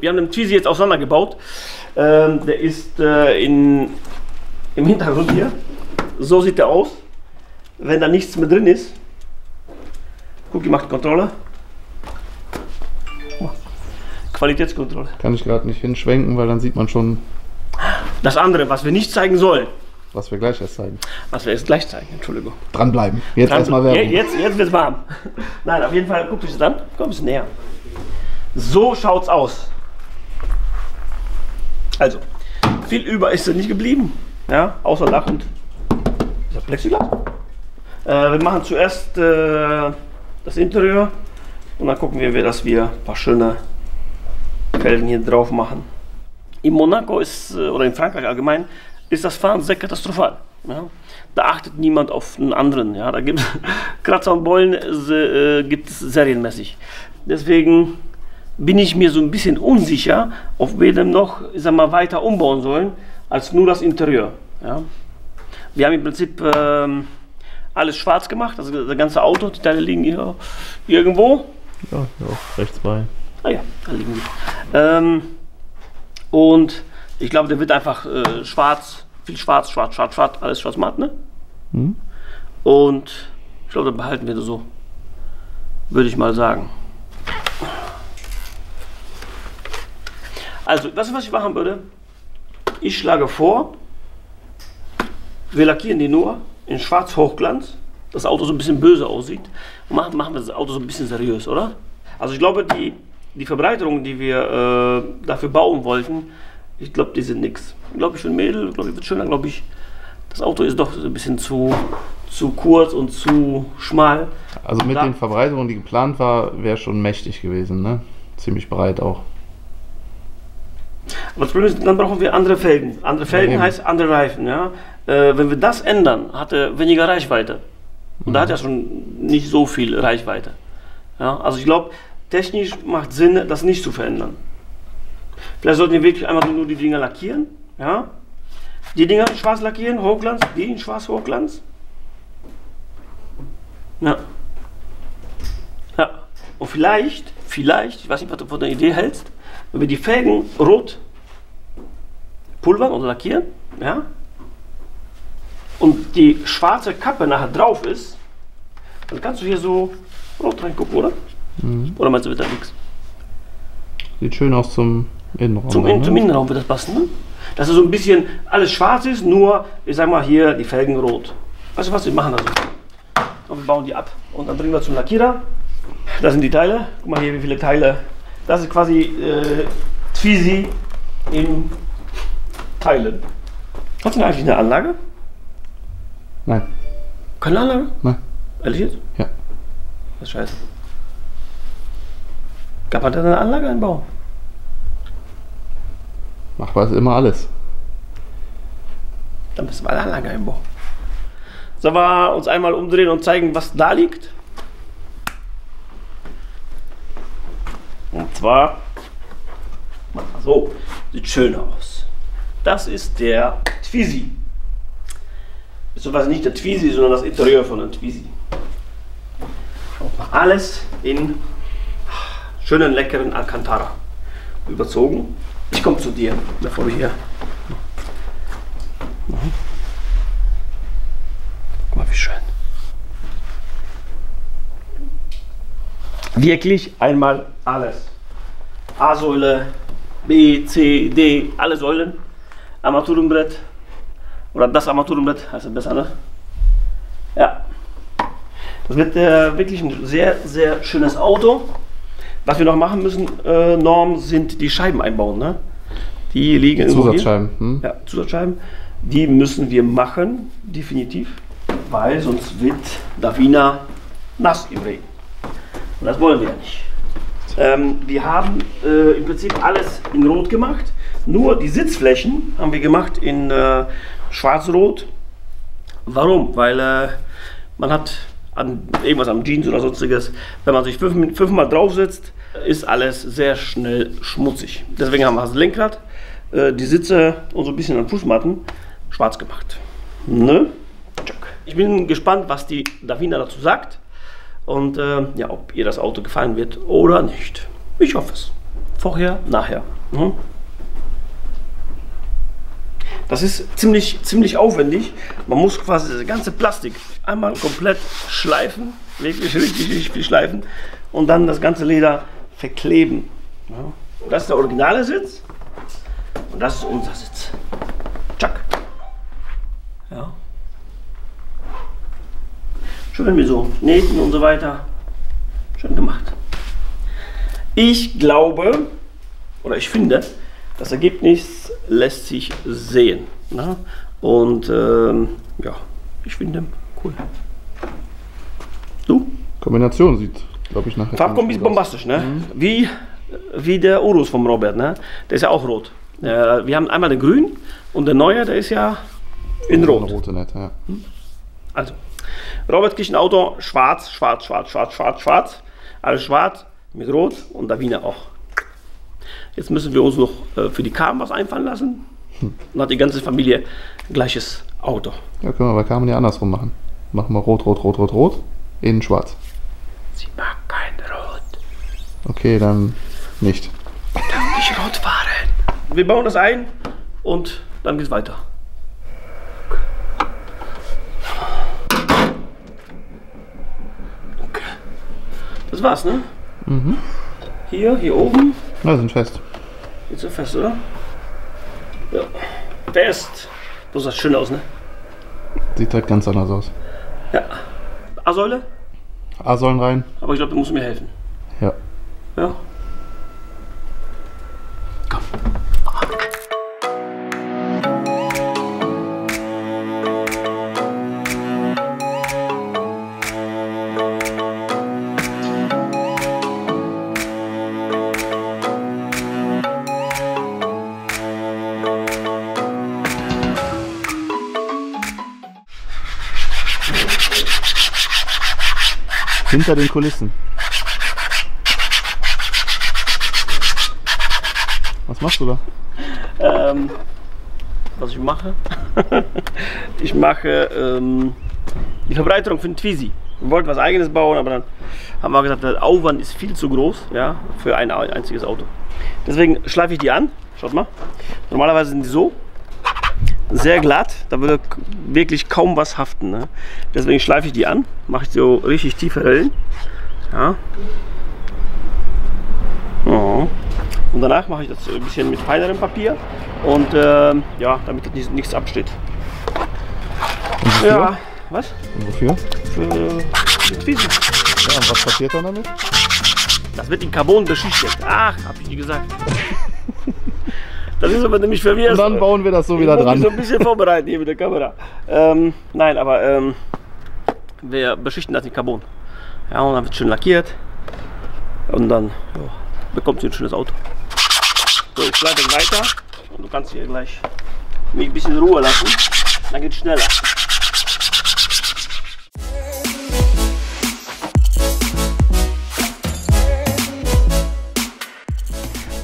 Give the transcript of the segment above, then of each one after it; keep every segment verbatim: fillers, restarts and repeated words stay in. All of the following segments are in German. wir haben den Twizy jetzt auseinandergebaut. Ähm, der ist äh, in, im Hintergrund hier. So sieht er aus. Wenn da nichts mehr drin ist. Guck, die macht Controller. Oh. Qualitätskontrolle. Kann ich gerade nicht hinschwenken, weil dann sieht man schon das andere, was wir nicht zeigen sollen. Was wir gleich erst zeigen. Was wir erst gleich zeigen, Entschuldigung. Dranbleiben. Jetzt Dran erstmal Werbung. Jetzt, jetzt wird es warm. Nein, auf jeden Fall, guckt euch das an. Komm ein bisschen näher. So schaut's aus. Also, viel über ist es nicht geblieben. Ja, außer lachend. Ist das Plexiglas? Äh, wir machen zuerst äh, das Interieur. Und dann gucken wir, dass wir ein paar schöne Felgen hier drauf machen. In Monaco ist, oder in Frankreich allgemein, ist das Fahren sehr katastrophal. Ja. Da achtet niemand auf einen anderen. Ja. Da gibt es Kratzer und Beulen, äh, gibt es serienmäßig. Deswegen bin ich mir so ein bisschen unsicher, ob wir dem noch, ich sag mal, weiter umbauen sollen, als nur das Interieur. Ja. Wir haben im Prinzip ähm, alles schwarz gemacht, also das ganze Auto, die Teile liegen hier irgendwo. Ja, ja, rechts bei. Ah ja, da liegen die. Ähm, und ich glaube, der wird einfach äh, schwarz, viel schwarz, schwarz, schwarz, schwarz, alles schwarz-matt, ne? Mhm. Und ich glaube, dann behalten wir das so, würde ich mal sagen. Also, das, was ich machen würde, ich schlage vor, wir lackieren die nur in schwarz Hochglanz, das Auto so ein bisschen böse aussieht, und machen, machen wir das Auto so ein bisschen seriös, oder? Also ich glaube, die, die Verbreiterung, die wir äh, dafür bauen wollten, ich glaube, die sind nix. Ich glaube, ich bin Mädel, glaube ich, wird schöner, glaube ich. Das Auto ist doch ein bisschen zu, zu kurz und zu schmal. Also mit da, den Verbreiterungen, die geplant war, wäre schon mächtig gewesen, ne? Ziemlich breit auch. Aber das Problem ist, dann brauchen wir andere Felgen. Andere Felgen ja, heißt andere Reifen, ja? Äh, wenn wir das ändern, hat er weniger Reichweite. Und mhm. da hat er schon nicht so viel Reichweite. Ja? Also ich glaube, technisch macht Sinn, das nicht zu verändern. Vielleicht sollten wir wirklich einmal nur die Dinger lackieren. Ja? Die Dinger in schwarz lackieren, Hochglanz, die in schwarz Hochglanz. Ja. Ja. Und vielleicht, vielleicht, ich weiß nicht, was du von der Idee hältst, wenn wir die Felgen rot pulvern oder lackieren, ja, und die schwarze Kappe nachher drauf ist, dann kannst du hier so rot reingucken, oder? Mhm. Oder meinst du, wird da nichts? Sieht schön aus zum Innenraum. Zum, in, ne? Zum Innenraum wird das passen, ne? Dass es so ein bisschen alles schwarz ist, nur, ich sag mal, hier die Felgen rot. Weißt du was, wir machen das so. Und wir bauen die ab und dann bringen wir zum Lackierer. Das sind die Teile. Guck mal hier, wie viele Teile. Das ist quasi äh, Twizy in Teilen. Hast du denn eigentlich eine Anlage? Nein. Keine Anlage? Nein. Ehrlich jetzt? Ja. Das ist scheiße. Kann man da eine Anlage einbauen? Machbar ist immer alles. Dann müssen wir eine Anlage einbauen. Sollen wir uns einmal umdrehen und zeigen, was da liegt? Und zwar, so, sieht schön aus. Das ist der Twizy. Beziehungsweise nicht der Twizy, sondern das Interieur von dem Twizy. Alles in schönen, leckeren Alcantara überzogen. Ich komme zu dir, bevor wir hier. Guck mal, wie schön. Wirklich einmal alles. A-Säule, B, C, D, alle Säulen. Armaturenbrett. Oder das Armaturenbrett, heißt es besser, ne? Ja. Das wird äh, wirklich ein sehr, sehr schönes Auto. Was wir noch machen müssen, äh, Norm, sind die Scheiben einbauen. Ne? Die liegen die Zusatzscheiben. Hm? Ja, Zusatzscheiben. Die müssen wir machen, definitiv. Weil sonst wird Davina nass im Regen. Und das wollen wir ja nicht. Ähm, wir haben äh, im Prinzip alles in Rot gemacht. Nur die Sitzflächen haben wir gemacht in äh, Schwarz-Rot. Warum? Weil äh, man hat an irgendwas am Jeans oder sonstiges, wenn man sich fünf, fünfmal draufsetzt, ist alles sehr schnell schmutzig. Deswegen haben wir das Lenkrad, äh, die Sitze und so ein bisschen an Fußmatten schwarz gemacht. Ne? Ich bin gespannt, was die Davina dazu sagt und äh, ja, ob ihr das Auto gefallen wird oder nicht. Ich hoffe es. vorher, nachher. Mhm. Das ist ziemlich, ziemlich aufwendig. Man muss quasi das ganze Plastik einmal komplett schleifen, wirklich richtig, richtig viel schleifen und dann das ganze Leder verkleben. Ja. Das ist der originale Sitz und das ist unser Sitz. Tschack. Ja. Schön wie so nähten und so weiter. Schön gemacht. Ich glaube oder ich finde, das Ergebnis lässt sich sehen. Ne? Und ähm, ja, ich finde cool. Du? Kombination sieht, glaube ich, nachher. Farbkombi ist bombastisch, ne? Mhm. Wie, wie der Urus vom Robert, ne? Der ist ja auch rot. Äh, wir haben einmal den grün und der neue, der ist ja in rot. Eine rote Nette, ja. Also, Robert kriegt ein Auto schwarz, schwarz, schwarz, schwarz, schwarz, schwarz. Alles schwarz mit rot und Davina auch. Jetzt müssen wir uns noch äh, für die Carbon was einfallen lassen. Hm. Dann hat die ganze Familie gleiches Auto. Ja, können wir bei Carbon ja andersrum machen. Machen wir rot, rot, rot, rot, rot, innen schwarz. Sie mag kein Rot. Okay, dann nicht. Dann nicht rot fahren. Wir bauen das ein und dann geht's weiter. Okay. Das war's, ne? Mhm. Hier, hier oben. Na, sind fest. Jetzt sind fest, oder? Ja. Fest. So sah das schön aus, ne? Sieht halt ganz anders aus. Ja. A-Säule? A-Säulen rein. Aber ich glaube, du musst mir helfen. Ja. Ja. Komm. Hinter den Kulissen. Was machst du da? Ähm, was ich mache? Ich mache ähm, die Verbreiterung für den Twizy. Wir wollten was Eigenes bauen, aber dann haben wir gesagt, der Aufwand ist viel zu groß, ja, für ein einziges Auto. Deswegen schleife ich die an. Schaut mal. Normalerweise sind die so. Sehr glatt, da würde wirklich kaum was haften. Ne? Deswegen schleife ich die an, mache ich so richtig tiefe Rillen. Ja. Oh. Und danach mache ich das ein bisschen mit feinerem Papier und äh, ja, damit das nicht, nichts absteht. Und wofür? Ja, was? Und wofür? Für die Twizy. Ja, und was passiert dann damit? Das wird in Carbon beschichtet. Ach, habe ich dir gesagt. Das ist aber nämlich verwirrt. Und dann bauen wir das so ich wieder muss dran. Ich muss mich so ein bisschen vorbereiten hier mit der Kamera. Ähm, nein, aber ähm, wir beschichten das mit Carbon. Ja, und dann wird schön lackiert. Und dann jo, bekommt sie ein schönes Auto. So, ich schleife weiter. Und du kannst hier gleich mich ein bisschen in Ruhe lassen. Dann geht es schneller.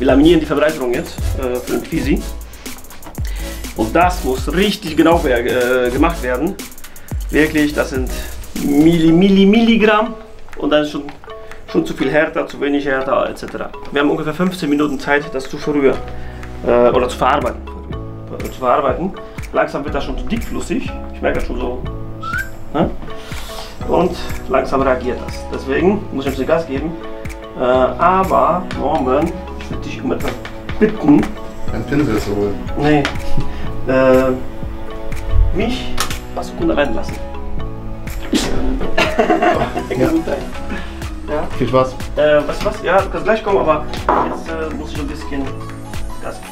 Wir laminieren die Verbreiterung jetzt äh, für den Twizy und das muss richtig genau äh, gemacht werden. Wirklich, das sind Milli, Milli, Milligramm und dann ist schon, schon zu viel härter, zu wenig härter et cetera. Wir haben ungefähr fünfzehn Minuten Zeit, das zu verrühren äh, oder zu verarbeiten. zu verarbeiten. Langsam wird das schon zu dickflüssig, ich merke das schon so, ne? Und langsam reagiert das. Deswegen muss ich ein bisschen Gas geben, äh, aber Norman, ich würde dich um etwas bitten. Ein Pinsel zu holen. Nee. Äh, mich ein paar Sekunden rein lassen. Ja. Ja. Ja. Viel Spaß. Äh, was, was? Ja, du kannst gleich kommen, aber jetzt äh, muss ich ein bisschen Gas geben.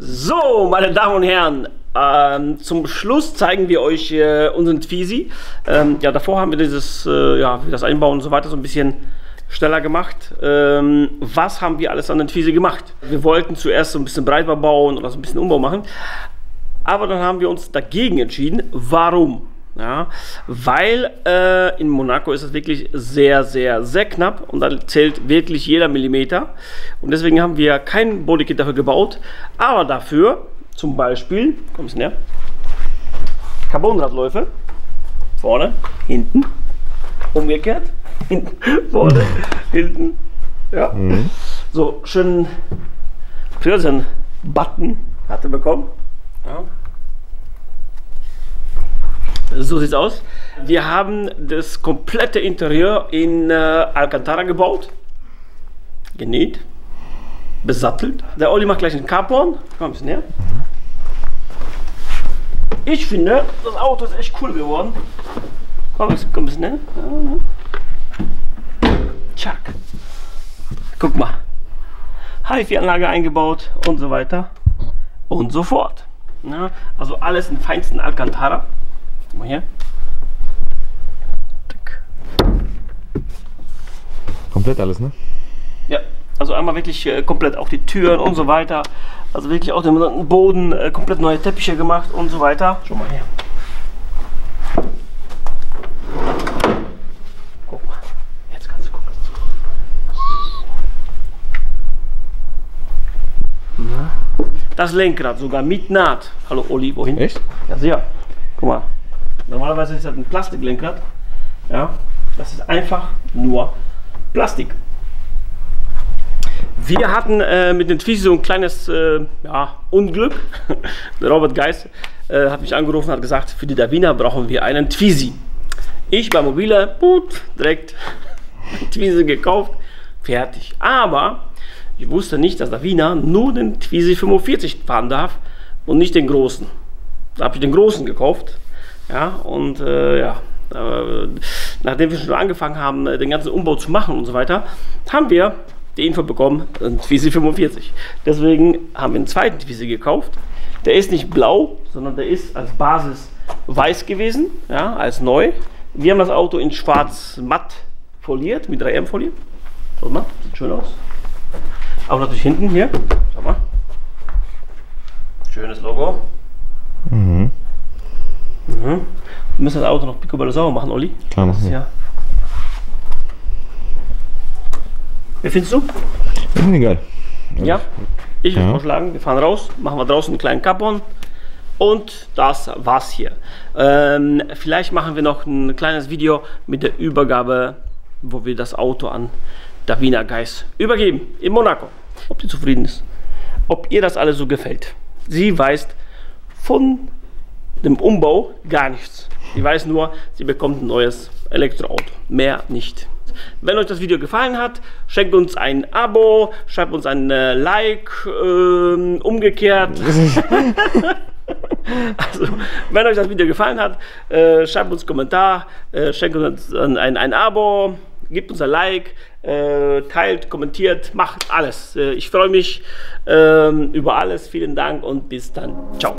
So, meine Damen und Herren, ähm, zum Schluss zeigen wir euch äh, unseren Twizy. Ähm, ja, davor haben wir dieses, äh, ja, das Einbauen und so weiter so ein bisschen schneller gemacht. Ähm, was haben wir alles an den Twizy gemacht? Wir wollten zuerst so ein bisschen breiter bauen oder so ein bisschen Umbau machen, aber dann haben wir uns dagegen entschieden. Warum? Ja, weil äh, in Monaco ist es wirklich sehr, sehr, sehr knapp und da zählt wirklich jeder Millimeter. Und deswegen haben wir kein Bodykit dafür gebaut, aber dafür zum Beispiel, komm ein bisschen näher, Carbonradläufe, vorne, hinten, umgekehrt, hinten, vorne, hinten, ja. Mhm. So, schönen vierzehn Button hatte bekommen. Ja. So sieht's aus. Wir haben das komplette Interieur in äh, Alcantara gebaut. Genäht. Besattelt. Der Olli macht gleich einen Carbon. Komm ein bisschen näher. Ich finde, das Auto ist echt cool geworden. Komm, komm ein bisschen näher. Tschak. Guck mal. Hi-Fi-Anlage eingebaut und so weiter und so fort. Ja, also alles in feinsten Alcantara. Guck mal hier. Tick. Komplett alles, ne? Ja, also einmal wirklich äh, komplett, auch die Türen und so weiter. Also wirklich auch den Boden, äh, komplett neue Teppiche gemacht und so weiter. Schau mal her. Guck mal, jetzt kannst du gucken. Na? Das Lenkrad sogar mit Naht. Hallo Oli, wohin? Echt? Ja, sehr. Guck mal. Normalerweise ist das ein Plastiklenkrad, ja, das ist einfach nur Plastik. Wir hatten äh, mit dem Twizy so ein kleines äh, ja, Unglück. Der Robert Geis äh, hat mich angerufen und hat gesagt, für die Davina brauchen wir einen Twizy. Ich bei Mobile, gut, direkt Twizy gekauft, fertig. Aber ich wusste nicht, dass Davina nur den Twizy fünfundvierzig fahren darf und nicht den großen. Da habe ich den großen gekauft. Ja, und äh, ja, äh, nachdem wir schon angefangen haben, den ganzen Umbau zu machen und so weiter, haben wir die Info bekommen, ein Twizy fünfundvierzig. Deswegen haben wir einen zweiten Twizy gekauft. Der ist nicht blau, sondern der ist als Basis weiß gewesen, ja, als neu. Wir haben das Auto in schwarz matt foliert, mit drei M Folie. Schaut mal, sieht schön aus. Auch natürlich hinten hier, schau mal. Schönes Logo. Mhm. Mhm. Wir müssen das Auto noch picobello sauber machen, Olli. Klar machen wir. Ja. Wie findest du? Ich finde ihn geil. Ja, ich würde ja. vorschlagen, wir fahren raus, machen wir draußen einen kleinen Carbon und das war's hier. Ähm, vielleicht machen wir noch ein kleines Video mit der Übergabe, wo wir das Auto an Davina Geiss übergeben in Monaco. Ob sie zufrieden ist, ob ihr das alles so gefällt. Sie weiß von dem Umbau gar nichts. Ich weiß nur, sie bekommt ein neues Elektroauto. Mehr nicht. Wenn euch das Video gefallen hat, schenkt uns ein Abo, schreibt uns ein Like, ähm, umgekehrt. Also, wenn euch das Video gefallen hat, äh, schreibt uns einen Kommentar, äh, schenkt uns ein, ein, ein Abo, gebt uns ein Like, äh, teilt, kommentiert, macht alles. Äh, ich freue mich äh, über alles. Vielen Dank und bis dann. Ciao.